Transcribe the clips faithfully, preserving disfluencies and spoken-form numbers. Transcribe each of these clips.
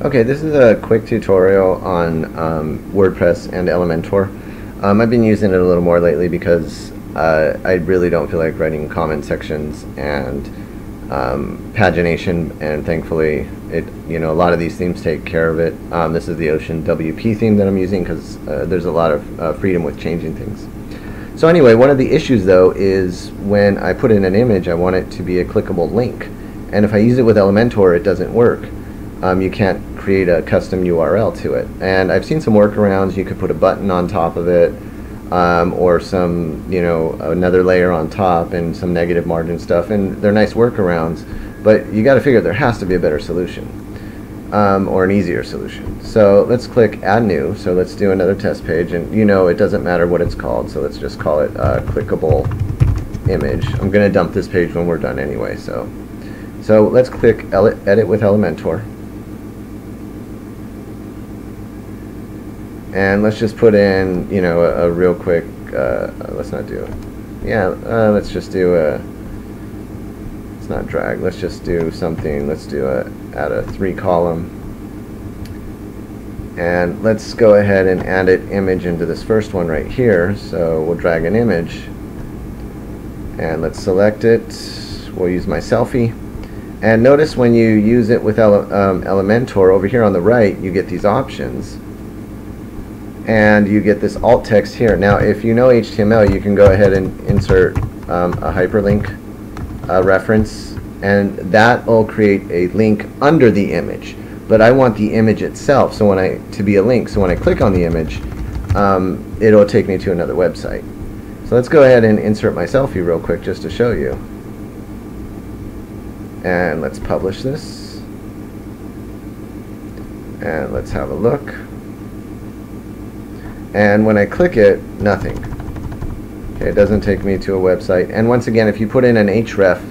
Okay, this is a quick tutorial on um, WordPress and Elementor. Um, I've been using it a little more lately because uh, I really don't feel like writing comment sections and um, pagination, and thankfully it you know a lot of these themes take care of it. Um, this is the Ocean W P theme that I'm using because uh, there's a lot of uh, freedom with changing things. So anyway, one of the issues though is when I put in an image, I want it to be a clickable link, and if I use it with Elementor, it doesn't work. Um, you can't create a custom U R L to it. And I've seen some workarounds. You could put a button on top of it, um, or some, you know, another layer on top, and some negative margin stuff. And they're nice workarounds, but you got to figure there has to be a better solution, um, or an easier solution. So let's click Add New. So let's do another test page, and you know it doesn't matter what it's called. So let's just call it uh, clickable image. I'm going to dump this page when we're done anyway. So, so let's click Edit with Elementor. And let's just put in, you know, a, a real quick, uh, let's not do it. Yeah, uh, let's just do a, let's not drag, let's just do something, let's do a, add a three column. And let's go ahead and add an image into this first one right here. So we'll drag an image. And let's select it. We'll use my selfie. And notice when you use it with Ele um, Elementor, over here on the right, you get these options. And you get this alt text here. Now if you know H T M L, you can go ahead and insert um, a hyperlink uh, reference, and that will create a link under the image, but I want the image itself so when I to be a link, so when I click on the image, um, it'll take me to another website. So let's go ahead and insert my selfie real quick just to show you, and let's publish this, and let's have a look. And when I click it, nothing. Okay, it doesn't take me to a website. And once again, if you put in an href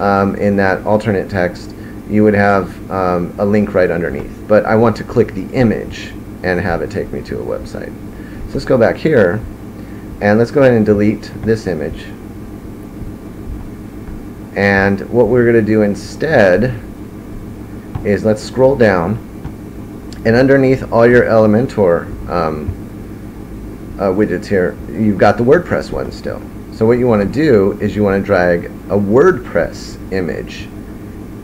um, in that alternate text, you would have um, a link right underneath. But I want to click the image and have it take me to a website. So let's go back here, and let's go ahead and delete this image. And what we're going to do instead is let's scroll down, and underneath all your Elementor um, Uh, widgets here, you've got the WordPress one still. So what you want to do is you want to drag a WordPress image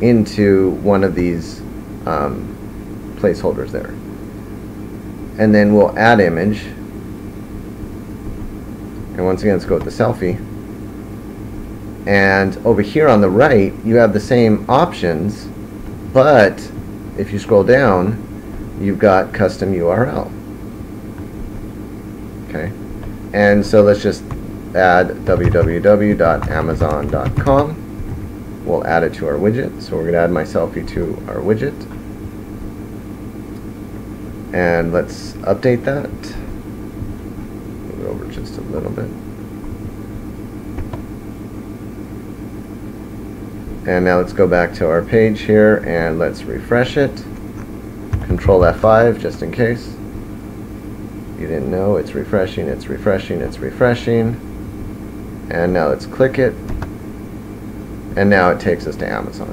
into one of these um, placeholders there, and then we'll add image, and once again let's go with the selfie, and over here on the right you have the same options, but if you scroll down you've got custom U R L. Okay, and so let's just add w w w dot amazon dot com. We'll add it to our widget. So we're going to add my selfie to our widget. And let's update that. Move it over just a little bit. And now let's go back to our page here and let's refresh it. Control F five just in case. You didn't know, it's refreshing, it's refreshing, it's refreshing, and now let's click it, and now it takes us to Amazon.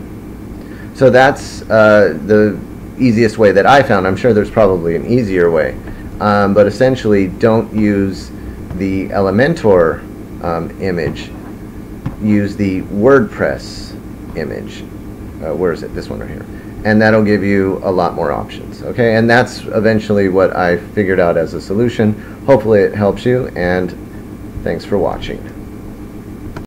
So that's uh, the easiest way that I found. I'm sure there's probably an easier way, um, but essentially don't use the Elementor um, image, use the WordPress image. Uh, where is it? This one right here. And that'll give you a lot more options. Okay, and that's eventually what I figured out as a solution. Hopefully it helps you, and thanks for watching.